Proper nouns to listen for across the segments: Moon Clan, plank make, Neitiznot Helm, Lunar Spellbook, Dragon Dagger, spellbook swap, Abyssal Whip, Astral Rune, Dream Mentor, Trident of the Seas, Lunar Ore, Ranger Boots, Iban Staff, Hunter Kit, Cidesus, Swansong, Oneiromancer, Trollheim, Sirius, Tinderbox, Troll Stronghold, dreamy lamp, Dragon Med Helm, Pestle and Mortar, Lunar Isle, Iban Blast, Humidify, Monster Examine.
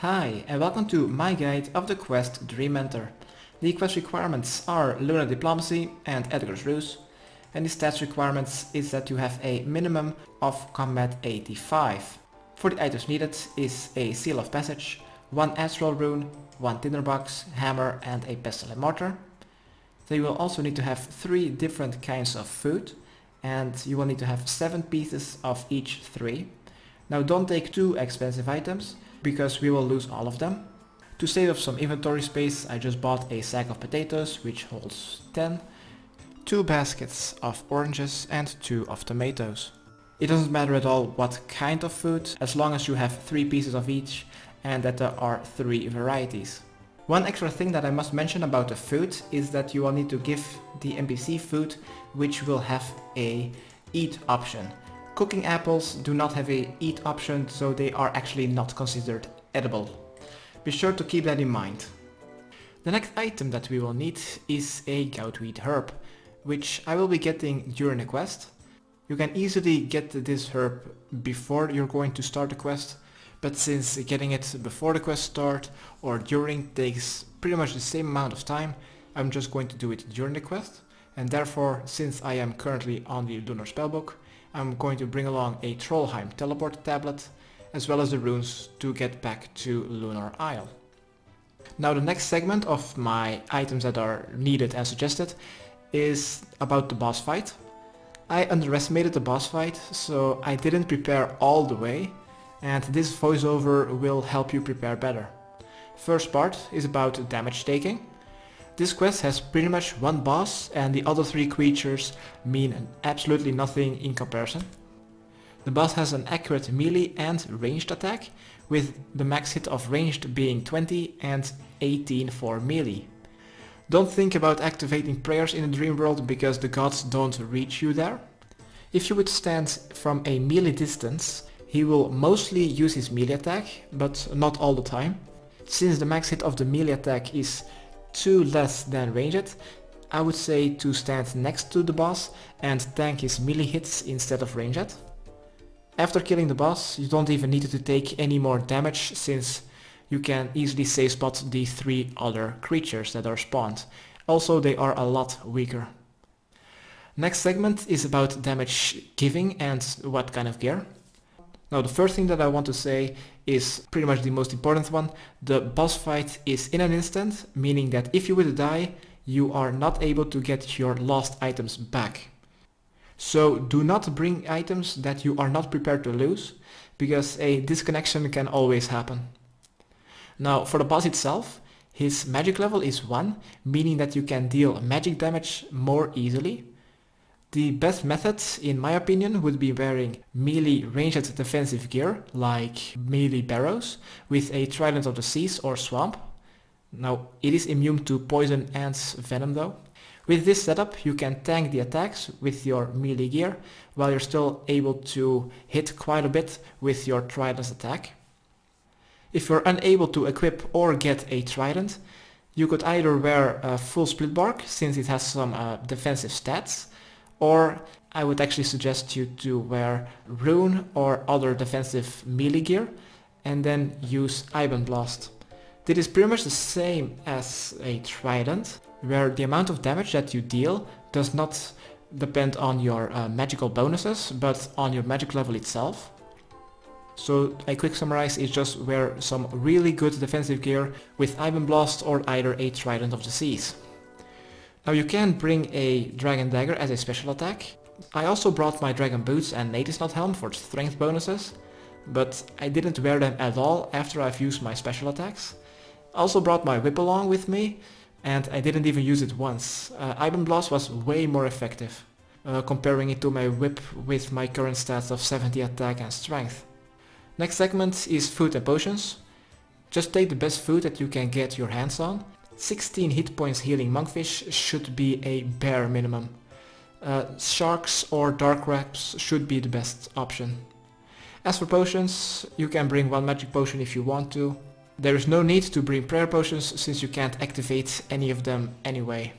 Hi, and welcome to my guide of the quest Dream Mentor. The quest requirements are Lunar Diplomacy and Edgar's Ruse, and the stats requirements is that you have a minimum of combat 85. For the items needed is a Seal of Passage, one Astral Rune, one Tinderbox, Hammer and a Pestle and Mortar. Then you will also need to have 3 different kinds of food, and you will need to have 7 pieces of each 3. Now don't take too expensive items, because we will lose all of them. To save up some inventory space, I just bought a sack of potatoes, which holds 10, 2 baskets of oranges and 2 of tomatoes. It doesn't matter at all what kind of food, as long as you have 3 pieces of each and that there are 3 varieties. One extra thing that I must mention about the food is that you will need to give the NPC food, which will have a eat option. Cooking apples do not have a eat option, so they are actually not considered edible. Be sure to keep that in mind. The next item that we will need is a goutweed herb, which I will be getting during the quest. You can easily get this herb before you're going to start the quest, but since getting it before the quest start or during takes pretty much the same amount of time, I'm just going to do it during the quest, and therefore, since I am currently on the Lunar Spellbook, I'm going to bring along a Trollheim teleport tablet, as well as the runes to get back to Lunar Isle. Now the next segment of my items that are needed and suggested is about the boss fight. I underestimated the boss fight, so I didn't prepare all the way, and this voiceover will help you prepare better. First part is about damage taking. This quest has pretty much one boss, and the other 3 creatures mean absolutely nothing in comparison. The boss has an accurate melee and ranged attack, with the max hit of ranged being 20 and 18 for melee. Don't think about activating prayers in the dream world, because the gods don't reach you there. If you would stand from a melee distance, he will mostly use his melee attack, but not all the time. Since the max hit of the melee attack is 2 less than ranged, I would say to stand next to the boss and tank his melee hits instead of ranged. After killing the boss, you don't even need to take any more damage, since you can easily save spot the 3 other creatures that are spawned. Also, they are a lot weaker. Next segment is about damage giving and what kind of gear. Now the first thing that I want to say is pretty much the most important one. The boss fight is in an instant, meaning that if you would die, you are not able to get your lost items back. So do not bring items that you are not prepared to lose, because a disconnection can always happen. Now for the boss itself, his magic level is 1, meaning that you can deal magic damage more easily. The best method, in my opinion, would be wearing melee ranged defensive gear, like melee barrows, with a Trident of the Seas or swamp. Now, it is immune to poison and venom though. With this setup, you can tank the attacks with your melee gear, while you're still able to hit quite a bit with your trident's attack. If you're unable to equip or get a trident, you could either wear a full split bark, since it has some defensive stats, or I would actually suggest you to wear rune or other defensive melee gear and then use Iban Blast. This is pretty much the same as a trident, where the amount of damage that you deal does not depend on your magical bonuses, but on your magic level itself. So a quick summarize is just wear some really good defensive gear with Iban Blast or either a Trident of the Seas. Now you can bring a Dragon Dagger as a special attack. I also brought my Dragon Boots and Neitiznot Helm for strength bonuses, but I didn't wear them at all after I've used my special attacks. I also brought my whip along with me, and I didn't even use it once. Iban Blast was way more effective, comparing it to my whip with my current stats of 70 attack and strength. Next segment is food and potions. Just take the best food that you can get your hands on. 16 hit points healing monkfish should be a bare minimum. Sharks or dark wraps should be the best option. As for potions, you can bring 1 magic potion if you want to. There is no need to bring prayer potions, since you can't activate any of them anyway.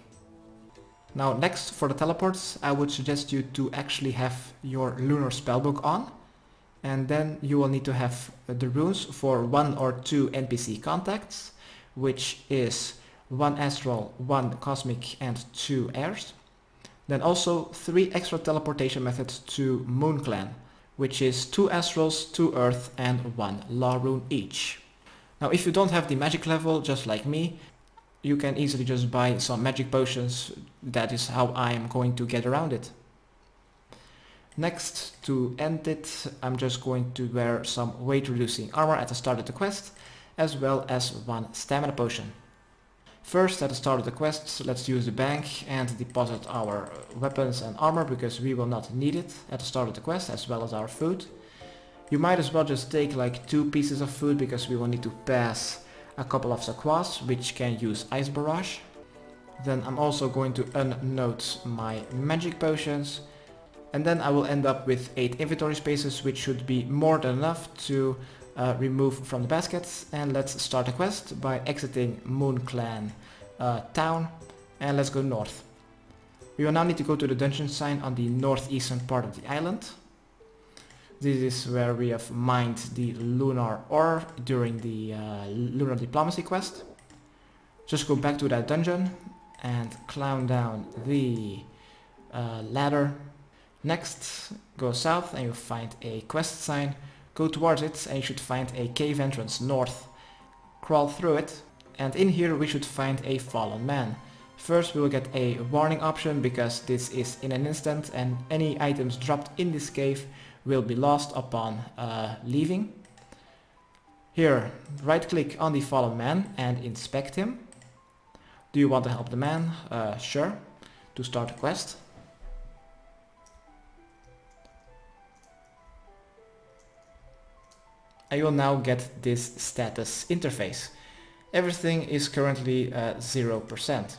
Now next, for the teleports, I would suggest you to actually have your Lunar Spellbook on. and then you will need to have the runes for 1 or 2 NPC contacts, which is 1 astral, 1 cosmic and 2 airs. Then also 3 extra teleportation methods to Moon Clan, which is 2 astrals, 2 earth and 1 law rune each. Now if you don't have the magic level, just like me, you can easily just buy some magic potions. That is how I am going to get around it. Next, to end it, I'm just going to wear some weight reducing armor at the start of the quest, as well as 1 stamina potion. First, at the start of the quest, let's use the bank and deposit our weapons and armor, because we will not need it at the start of the quest, as well as our food. You might as well just take like 2 pieces of food, because we will need to pass a couple of sequoias, which can use ice barrage. Then I'm also going to unnote my magic potions, and then I will end up with 8 inventory spaces, which should be more than enough to remove from the baskets. And let's start the quest by exiting Moon Clan town, and let's go north. We will now need to go to the dungeon sign on the northeastern part of the island. This is where we have mined the Lunar Ore during the Lunar Diplomacy quest. Just go back to that dungeon and climb down the ladder. Next, go south and you'll find a quest sign. Go towards it and you should find a cave entrance north. Crawl through it, and in here we should find a fallen man. First we will get a warning option, because this is in an instant and any items dropped in this cave will be lost upon leaving. Here, right click on the fallen man and inspect him. Do you want to help the man? Sure. To start a quest. I will now get this status interface. Everything is currently 0%.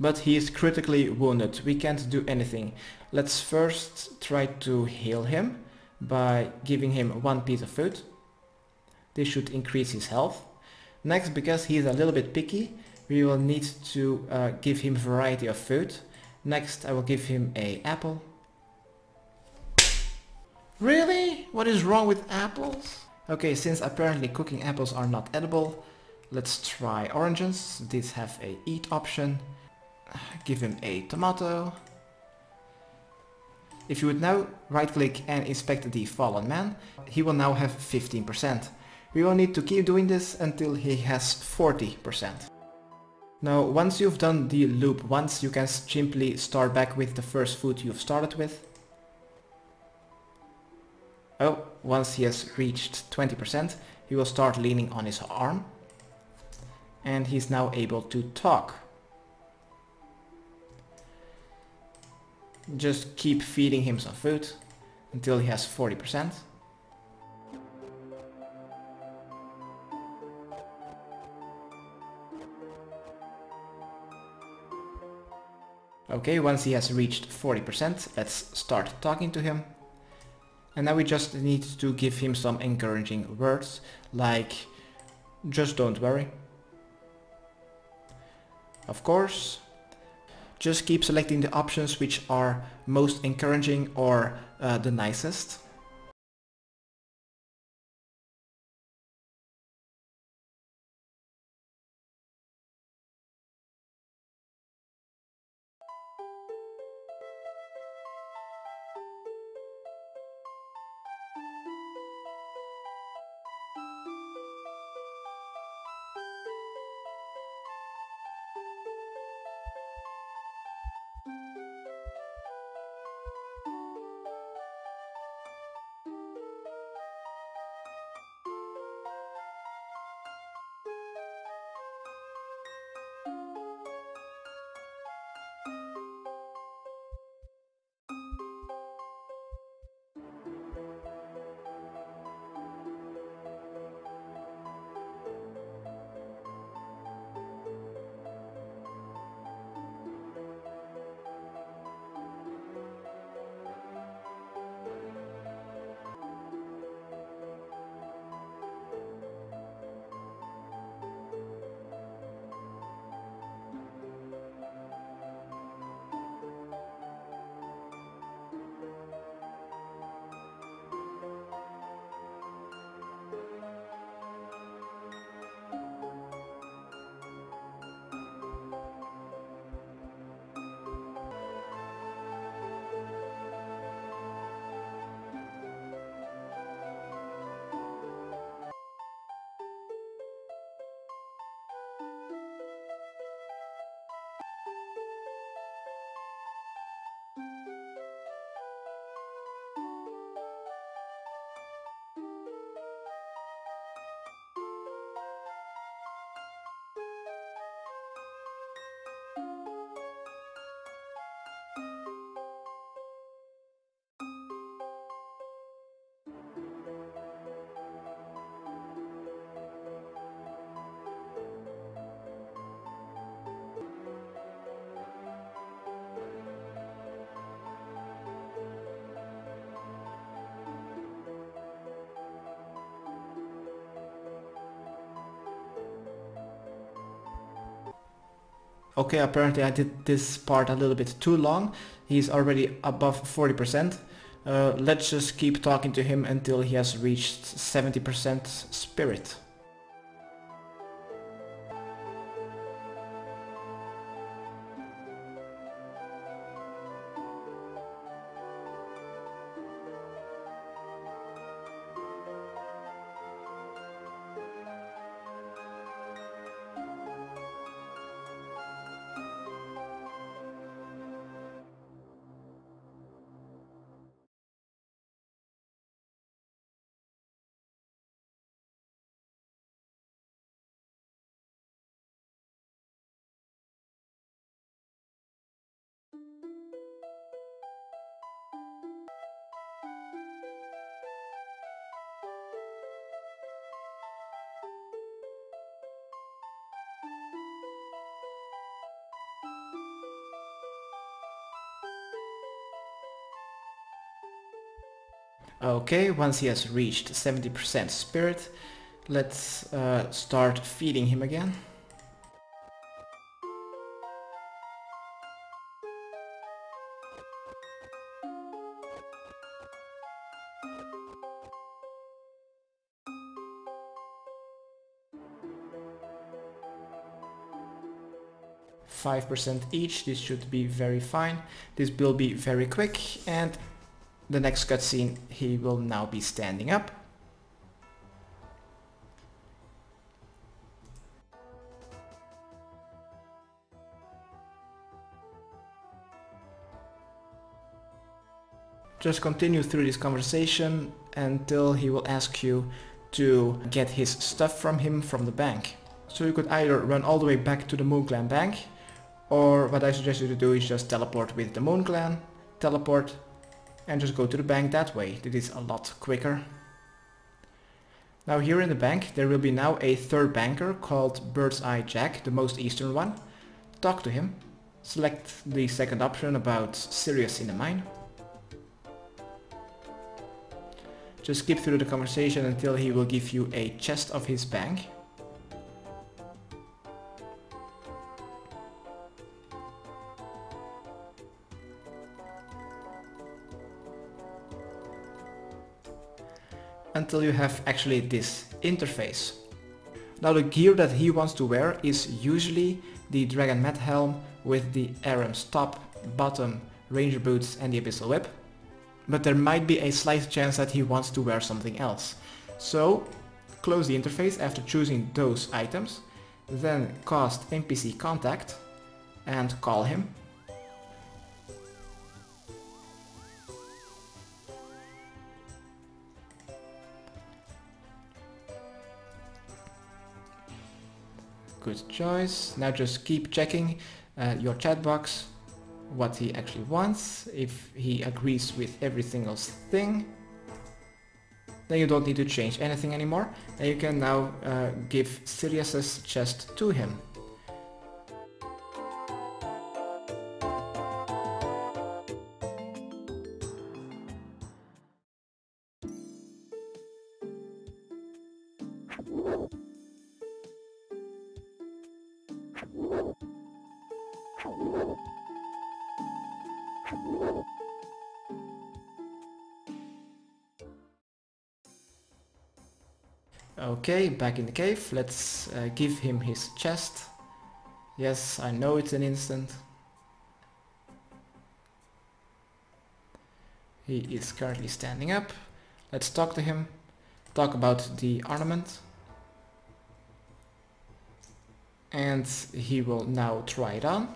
But he is critically wounded, we can't do anything. Let's first try to heal him by giving him 1 piece of food. This should increase his health. Next, because he is a little bit picky, we will need to give him variety of food. Next, I will give him an apple. Really? What is wrong with apples? Okay, since apparently cooking apples are not edible, let's try oranges. These have a eat option. Give him a tomato. If you would now right click and inspect the fallen man, he will now have 15%. We will need to keep doing this until he has 40%. Now once you've done the loop once, you can simply start back with the first food you've started with. Oh, once he has reached 20%, he will start leaning on his arm, and he's now able to talk. Just keep feeding him some food until he has 40%. Okay, once he has reached 40%, let's start talking to him. And now we just need to give him some encouraging words, like, just don't worry. Of course. Just keep selecting the options which are most encouraging or the nicest. Okay, apparently I did this part a little bit too long. He's already above 40%. Let's just keep talking to him until he has reached 70% spirit. Okay, once he has reached 70% spirit, let's start feeding him again. %5 each, this should be very fine. This will be very quick, and the next cutscene, he will now be standing up. Just continue through this conversation until he will ask you to get his stuff from him from the bank. So you could either run all the way back to the Moon Clan bank, or what I suggest you to do is just teleport with the Moon Clan, teleport, and just go to the bank that way. It is a lot quicker. Now here in the bank there will be now a third banker called Bird's Eye Jack, the most eastern one. Talk to him. Select the second option about Sirius in the mine. Just skip through the conversation until he will give you a chest of his bank. Until you have actually this interface. Now the gear that he wants to wear is usually the Dragon Med Helm with the Aram's top, bottom, Ranger Boots and the Abyssal Whip. But there might be a slight chance that he wants to wear something else. So close the interface after choosing those items, then cast NPC Contact and call him. Good choice. Now just keep checking your chat box, what he actually wants, if he agrees with every single thing. Then you don't need to change anything anymore, and you can now give Sirius's chest to him. Okay, back in the cave, let's give him his chest. Yes, I know it's an instant. He is currently standing up. Let's talk to him. Talk about the ornament. And he will now try it on.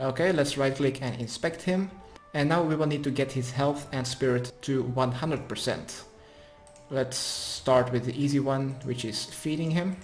Okay, let's right click and inspect him. And now we will need to get his health and spirit to 100%. Let's start with the easy one, which is feeding him.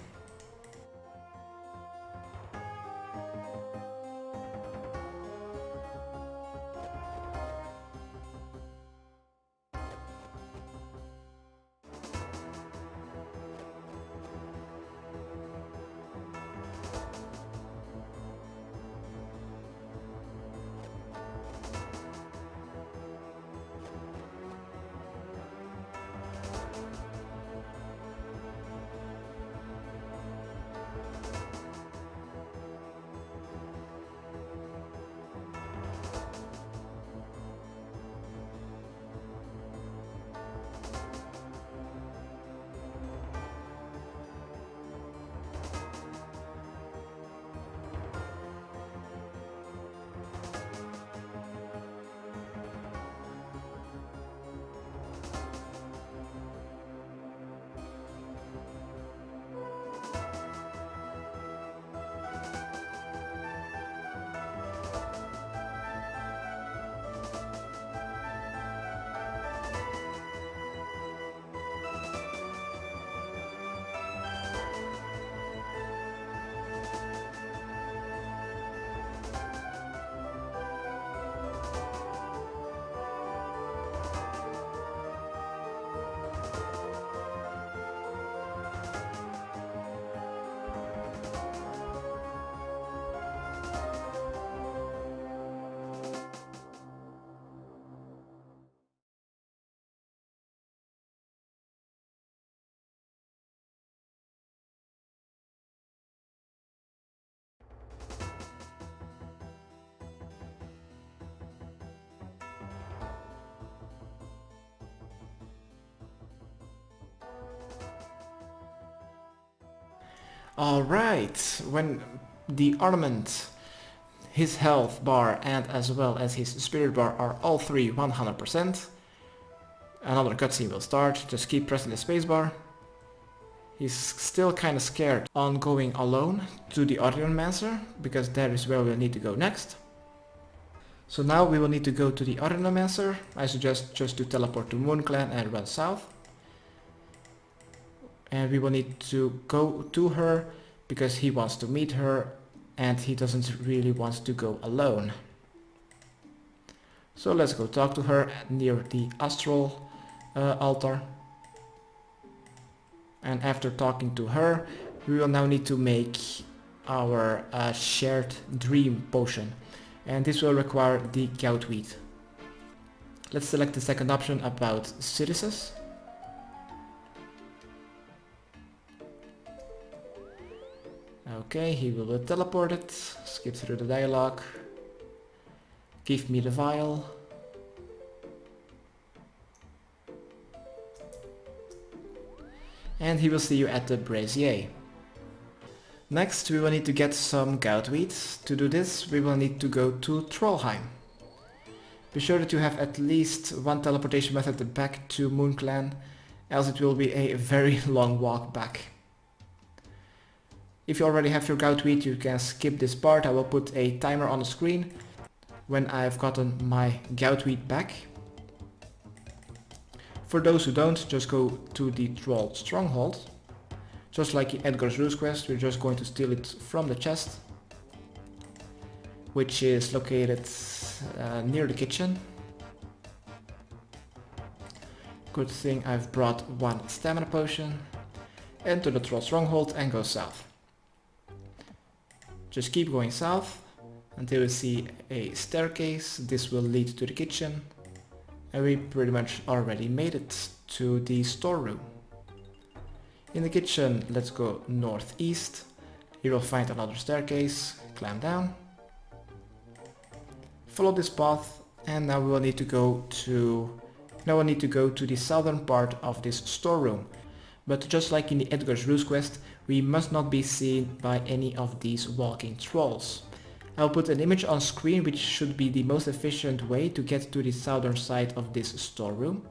Alright, when the armament, his health bar and as well as his spirit bar are all three 100%, another cutscene will start. Just keep pressing the spacebar. He's still kind of scared on going alone to the Oneiromancer, because that is where we'll need to go next. So now we will need to go to the Oneiromancer. I suggest just to teleport to Moon Clan and run south. And we will need to go to her because he wants to meet her and he doesn't really want to go alone. So let's go talk to her near the Astral altar. And after talking to her, we will now need to make our shared dream potion. And this will require the goutweed. Let's select the second option about Cidesus. Okay, he will be teleported. Skip through the dialogue. Give me the vial. And he will see you at the brazier. Next we will need to get some goutweed. To do this we will need to go to Trollheim. Be sure that you have at least one teleportation method back to Moon Clan, else it will be a very long walk back. If you already have your goutweed you can skip this part. I will put a timer on the screen when I've gotten my goutweed back. For those who don't, just go to the Troll Stronghold. Just like the Edgar's Ruse quest, we're just going to steal it from the chest, which is located near the kitchen. Good thing I've brought one stamina potion. Enter the Troll Stronghold and go south. Just keep going south until you see a staircase. This will lead to the kitchen. And we pretty much already made it to the storeroom. In the kitchen, let's go northeast. You will find another staircase. Climb down. Follow this path, and now we will need to go to... Now we'll need to go to the southern part of this storeroom. But just like in the Edgar's Ruse quest, we must not be seen by any of these walking trolls. I'll put an image on screen, which should be the most efficient way to get to the southern side of this storeroom.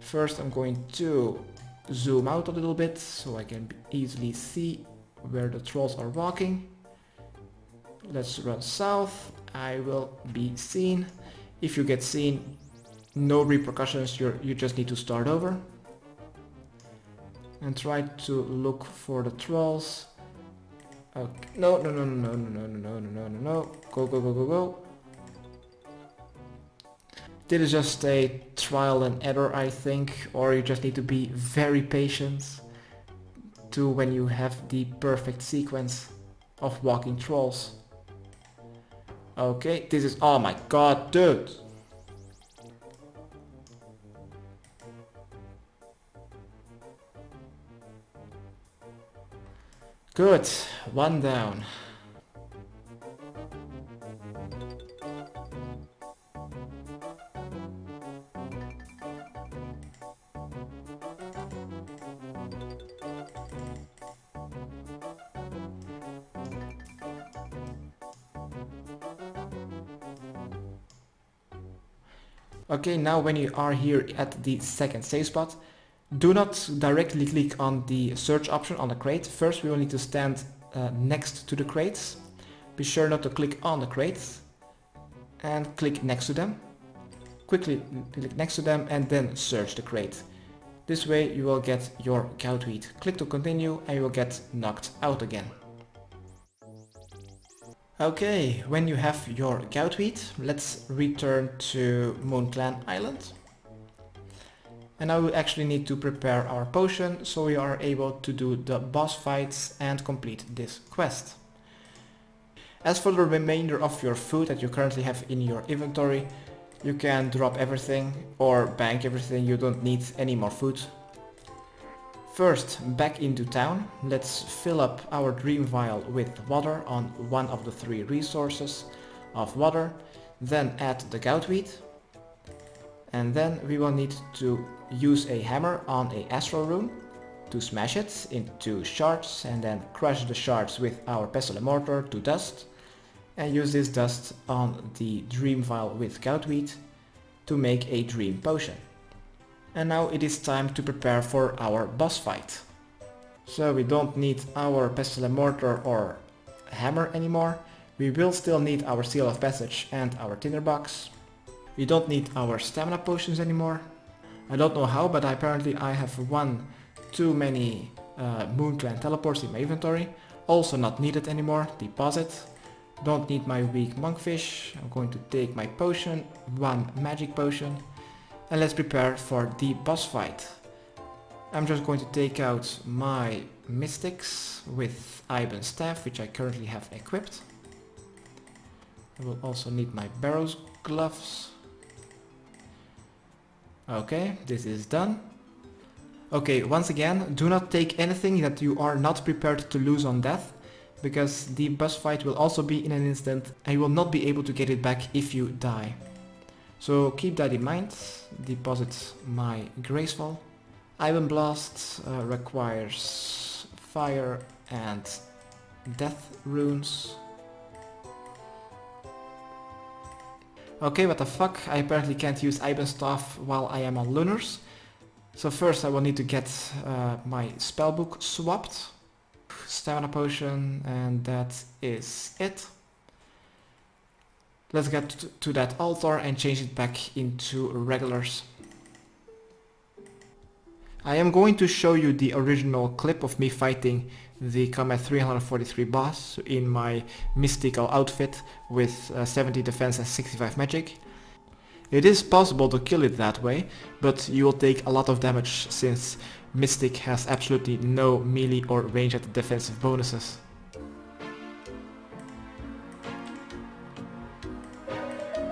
First, I'm going to zoom out a little bit so I can easily see where the trolls are walking. Let's run south. I will be seen. If you get seen, no repercussions, you just need to start over. And try to look for the trolls. Okay. No. Go. This is just a trial and error, I think, or you just need to be very patient to when you have the perfect sequence of walking trolls. Okay, this is... Oh my god, dude! Good, one down. Okay, now when you are here at the second save spot, do not directly click on the search option on the crate. First we will need to stand next to the crates. Be sure not to click on the crates and click next to them. Quickly click next to them and then search the crate. This way you will get your goutweed. Click to continue and you will get knocked out again. Okay, when you have your goutweed, let's return to Moon Clan Island. And now we actually need to prepare our potion so we are able to do the boss fights and complete this quest. As for the remainder of your food that you currently have in your inventory, you can drop everything or bank everything, you don't need any more food. First, back into town, let's fill up our dream vial with water on one of the three resources of water, then add the goutweed. And then we will need to use a hammer on a Astral Rune to smash it into shards and then crush the shards with our Pestle and Mortar to dust, and use this dust on the dream vial with goutweed to make a dream potion. And now it is time to prepare for our boss fight. So we don't need our Pestle and Mortar or hammer anymore. We will still need our Seal of Passage and our Tinderbox. We don't need our stamina potions anymore. I don't know how, but apparently I have one too many Moon Clan teleports in my inventory. Also not needed anymore, deposit. Don't need my weak monkfish. I'm going to take my potion, one magic potion. And let's prepare for the boss fight. I'm just going to take out my Mystics with Iban Staff, which I currently have equipped. I will also need my Barrows Gloves. Okay, this is done. Okay, once again, do not take anything that you are not prepared to lose on death, because the boss fight will also be in an instant and you will not be able to get it back if you die. So keep that in mind. Deposit my Graceful. Iban Blast requires fire and death runes. Okay, what the fuck, I apparently can't use Iban Staff while I am on Lunars. So first I will need to get my spellbook swapped. Stamina potion, and that is it. Let's get to that altar and change it back into regulars. I am going to show you the original clip of me fighting the Combat 343 boss in my mystical outfit with 70 defense and 65 magic. It is possible to kill it that way, but you will take a lot of damage since Mystic has absolutely no melee or ranged defensive bonuses.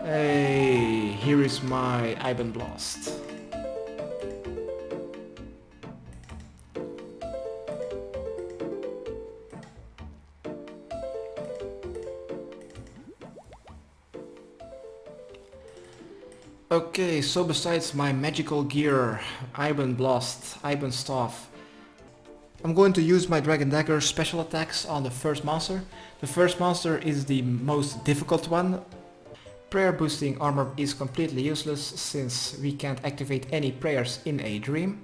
Hey, here is my Iban Blast. Okay, so besides my magical gear, Iban Blast, Iban Staff, I'm going to use my Dragon Dagger special attacks on the first monster. The first monster is the most difficult one. Prayer boosting armor is completely useless since we can't activate any prayers in a dream.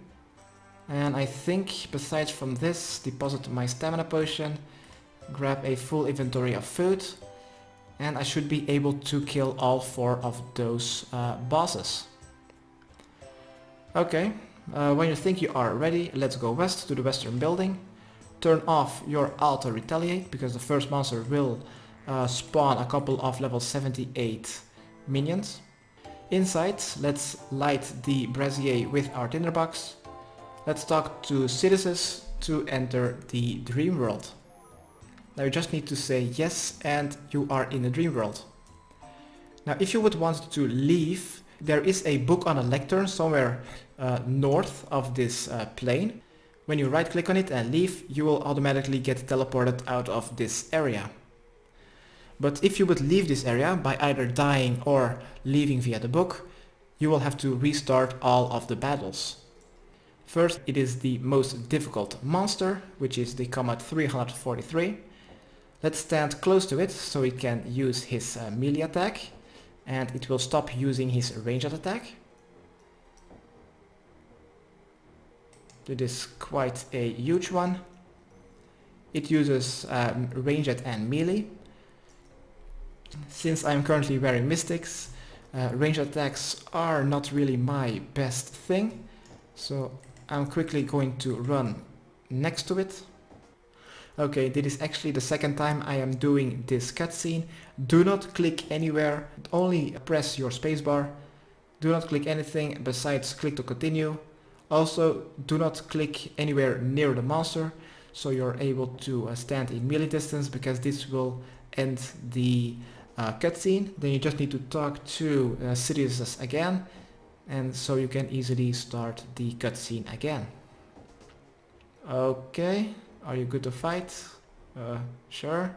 And I think, besides from this, deposit my stamina potion, grab a full inventory of food. And I should be able to kill all four of those bosses. Okay, when you think you are ready, let's go west to the western building. Turn off your auto retaliate, because the first monster will spawn a couple of level 78 minions. Inside, let's light the brazier with our tinderbox. Let's talk to Cidesus to enter the dream world. Now you just need to say yes and you are in the dream world. Now if you would want to leave, there is a book on a lectern somewhere north of this plane. When you right click on it and leave, you will automatically get teleported out of this area. But if you would leave this area by either dying or leaving via the book, you will have to restart all of the battles. First it is the most difficult monster, which is the Combat 343. Let's stand close to it so he can use his melee attack, and it will stop using his ranged attack. It is quite a huge one. It uses ranged and melee. Since I'm currently wearing mystics, ranged attacks are not really my best thing, so I'm quickly going to run next to it. Okay, this is actually the second time I am doing this cutscene. Do not click anywhere, only press your spacebar. Do not click anything besides click to continue. Also, do not click anywhere near the monster, so you're able to stand in melee distance, because this will end the cutscene. Then you just need to talk to Sirius again, and so you can easily start the cutscene again. Okay. Are you good to fight? Sure.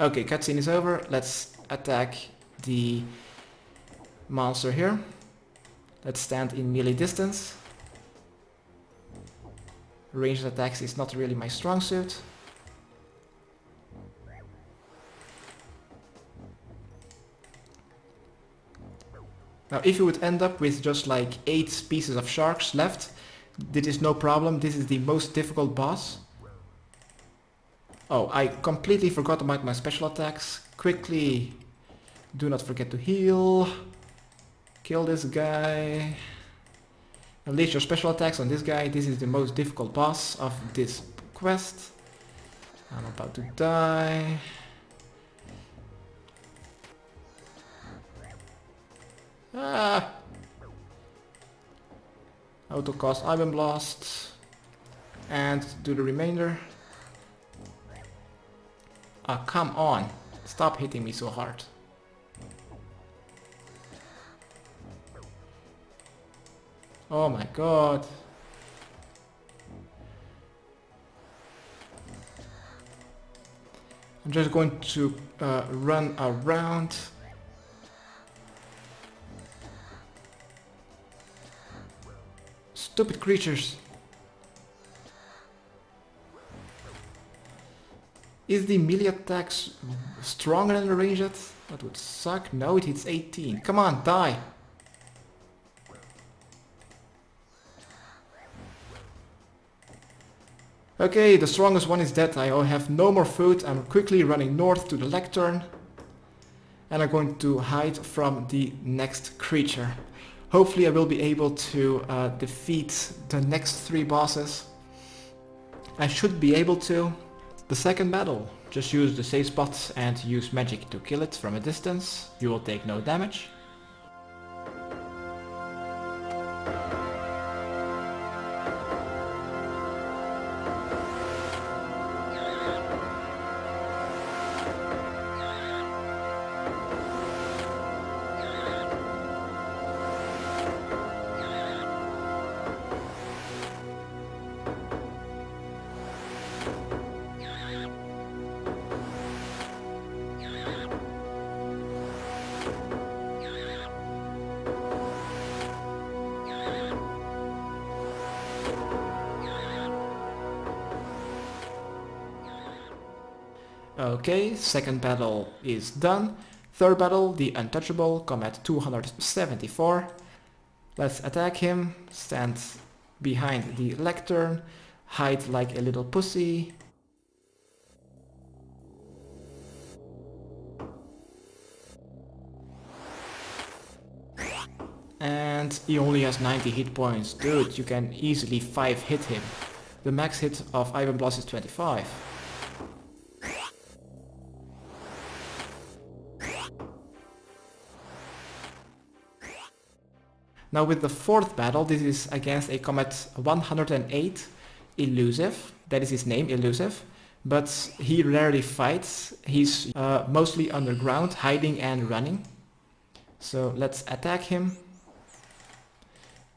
Okay, cutscene is over. Let's attack the monster here. Let's stand in melee distance. Ranged attacks is not really my strong suit. Now if you would end up with just like 8 pieces of sharks left, this is no problem. This is the most difficult boss. Oh, I completely forgot about my special attacks. Quickly, do not forget to heal. Kill this guy. Unleash your special attacks on this guy. This is the most difficult boss of this quest. I'm about to die. Ah! Auto cast Iban Blast and do the remainder. Ah, come on! Stop hitting me so hard. Oh my god! I'm just going to run around. Stupid creatures. Is the melee attack stronger than the ranged? That would suck. No, it hits 18. Come on, die. Okay, the strongest one is dead. I have no more food. I'm quickly running north to the lectern. And I'm going to hide from the next creature. Hopefully I will be able to defeat the next 3 bosses. I should be able to. The second battle. Just use the safe spot and use magic to kill it from a distance. You will take no damage. Okay, second battle is done. Third battle, the untouchable, combat 274. Let's attack him. Stand behind the lectern. Hide like a little pussy. And he only has 90 hit points. Dude, you can easily 5 hit him. The max hit of Iban Blast is 25. Now with the fourth battle, this is against a combat 108, Elusive. That is his name, Elusive. But he rarely fights. He's mostly underground, hiding and running. So let's attack him.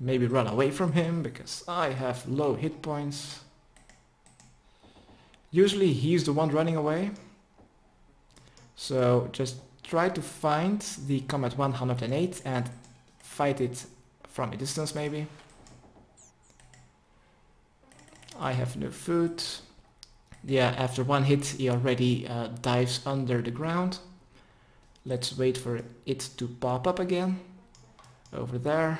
Maybe run away from him, because I have low hit points. Usually he's the one running away. So just try to find the combat 108 and fight it from a distance, maybe. I have no food. Yeah, after 1 hit he already dives under the ground. Let's wait for it to pop up again. Over there.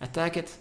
Attack it.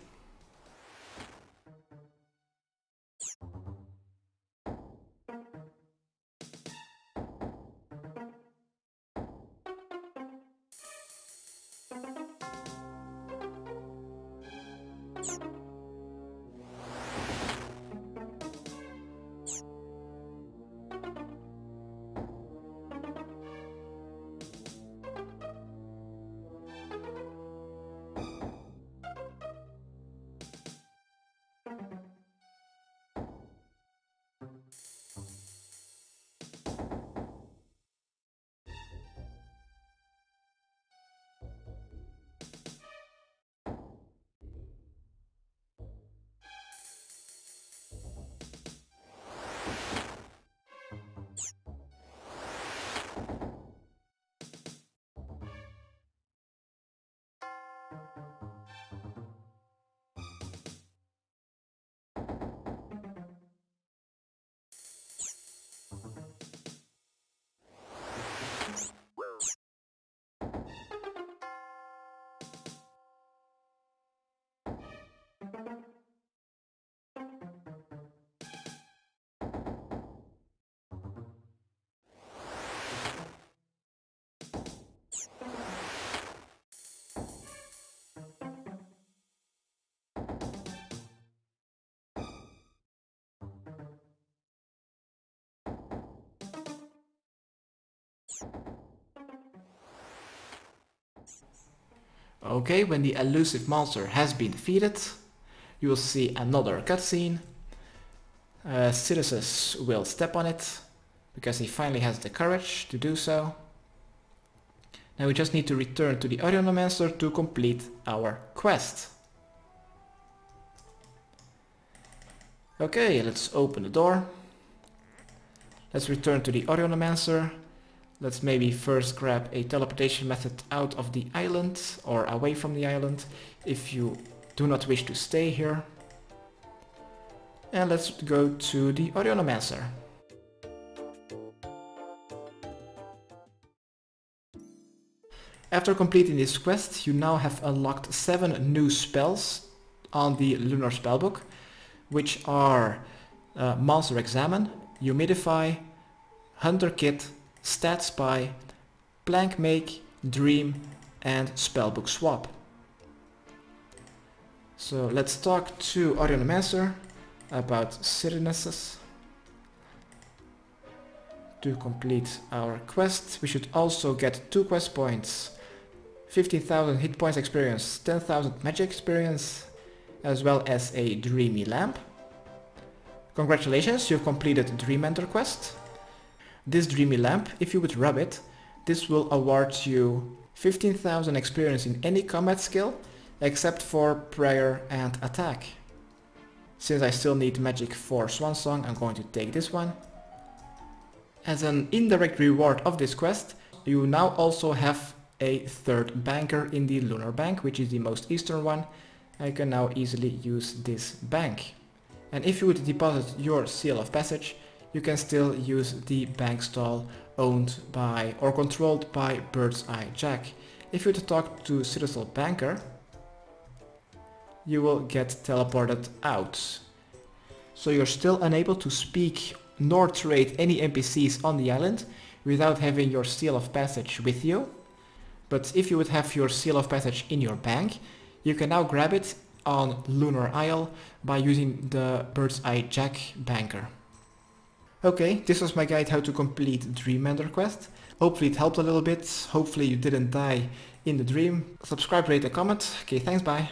Okay, when the elusive monster has been defeated, you will see another cutscene. Cidesus will step on it, because he finally has the courage to do so. Now we just need to return to the Oneiromancer to complete our quest. Okay, let's open the door. Let's return to the Oneiromancer. Let's maybe first grab a teleportation method out of the island, or away from the island, if you do not wish to stay here. And let's go to the Oneiromancer. After completing this quest, you now have unlocked 7 new spells on the Lunar Spellbook, which are Monster Examine, Humidify, Hunter Kit, Stat Spy, Plank Make, Dream and Spellbook Swap. So let's talk to Oneiromancer about Cidesus. To complete our quest, we should also get 2 quest points, 15,000 hit points experience, 10,000 magic experience, as well as a dreamy lamp. Congratulations, you've completed Dream Mentor quest. This dreamy lamp, if you would rub it, this will award you 15,000 experience in any combat skill, except for prayer and attack. Since I still need magic for Swansong, I'm going to take this one. As an indirect reward of this quest, you now also have a 3rd banker in the Lunar Bank, which is the most eastern one. I can now easily use this bank. And if you would deposit your Seal of Passage, you can still use the bank stall owned by or controlled by Bird's Eye Jack. If you would talk to Citadel Banker, you will get teleported out. So you're still unable to speak nor trade any NPCs on the island without having your Seal of Passage with you. But if you would have your Seal of Passage in your bank, you can now grab it on Lunar Isle by using the Bird's Eye Jack banker. Okay, this was my guide how to complete Dream Mentor quest. Hopefully it helped a little bit. Hopefully you didn't die in the dream. Subscribe, rate and comment. Okay, thanks, bye.